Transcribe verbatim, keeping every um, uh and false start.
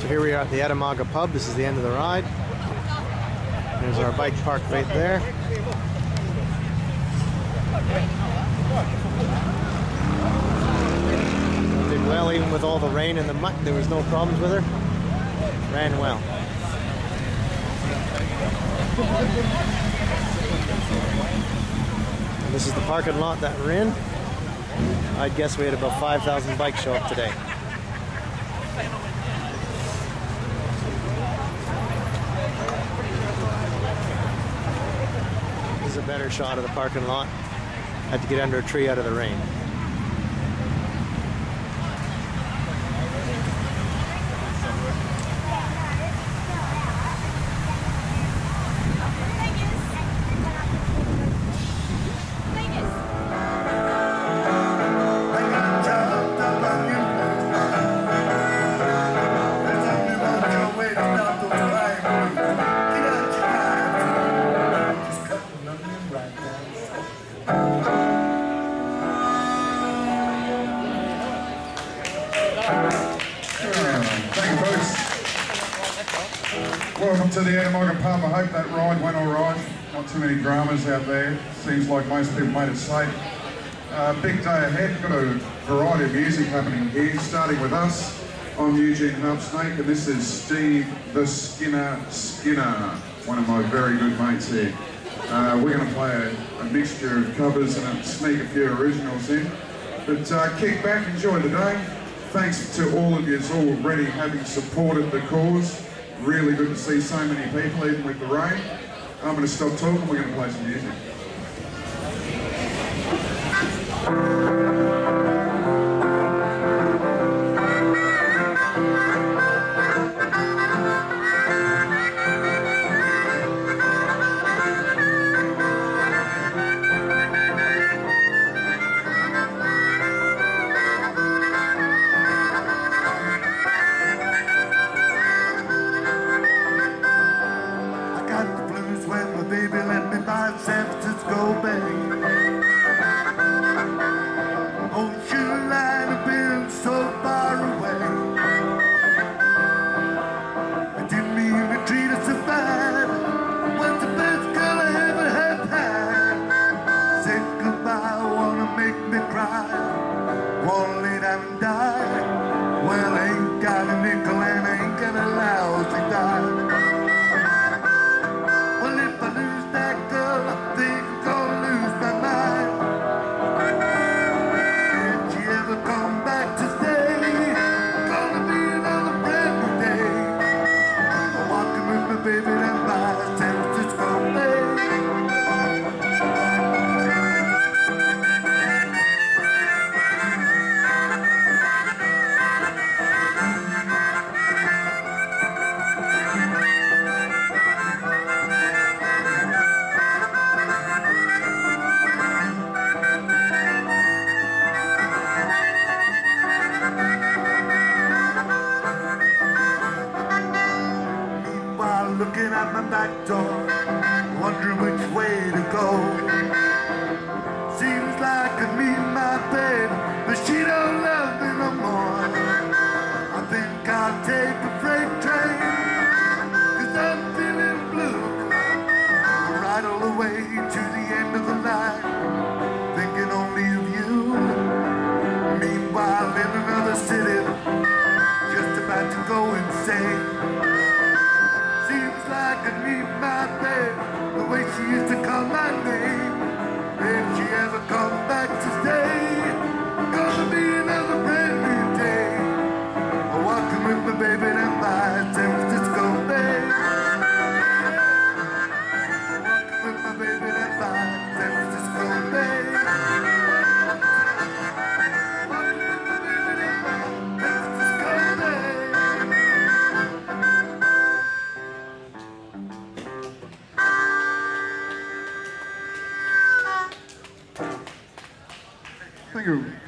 So here we are at the Ettamogga Pub. This is the end of the ride. There's our bike park right there. Did well, even with all the rain and the muck, there was no problems with her. Ran well. And this is the parking lot that we're in. I'd guess we had about five thousand bikes show up today. This is a better shot of the parking lot. Had to get under a tree out of the rain. Welcome to the Ettamogga Pub. I hope that ride went alright. Not too many dramas out there. Seems like most people made it safe. Uh, big day ahead. Got a variety of music happening here, starting with us. I'm Eugene Knubbsnake, and this is Steve the Skinner Skinner, one of my very good mates here. Uh, we're going to play a, a mixture of covers and a sneak a few originals in. But uh, kick back, enjoy the day. Thanks to all of yous already having supported the cause. Really good to see so many people, even with the rain. I'm going to stop talking, we're going to play some music. Looking at my back door, wondering which way to go. Seems like I need my babe, but she don't love me no more. I think I'll take a freight train, cause I'm feeling blue. I'll ride all the way to the end of the line, thinking only of you. Meanwhile in another city, just about to go insane. I could meet my babe, the way she used to call my name. If she ever come back to stay, gonna be another brand new day. I'm walking with my baby down by San Francisco Bay. I'm walking with my baby down by San Francisco Bay. I'm walking with my baby down by San Francisco Bay. Thank you.